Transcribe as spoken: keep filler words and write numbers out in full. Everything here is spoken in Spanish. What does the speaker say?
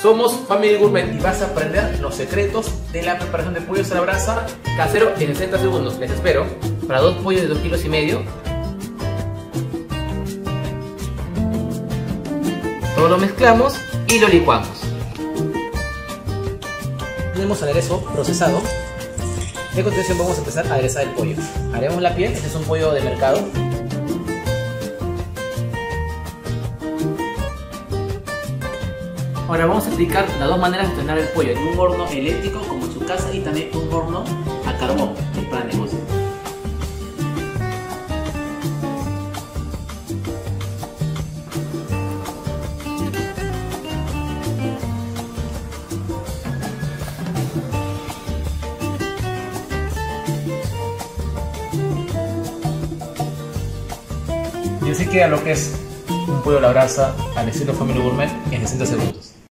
Somos Family Gourmet y vas a aprender los secretos de la preparación de pollos a la brasa casero en sesenta segundos. Les espero para dos pollos de dos kilos y medio. Todo lo mezclamos y lo licuamos. Tenemos el aderezo procesado. A continuación vamos a empezar a aderezar el pollo. Haremos la piel, este es un pollo de mercado. Ahora vamos a explicar las dos maneras de hornear el pollo, en un horno eléctrico como en su casa y también un horno a carbón, que es para negocio. Y así queda lo que es un pollo a la brasa al estilo Family Gourmet en sesenta segundos.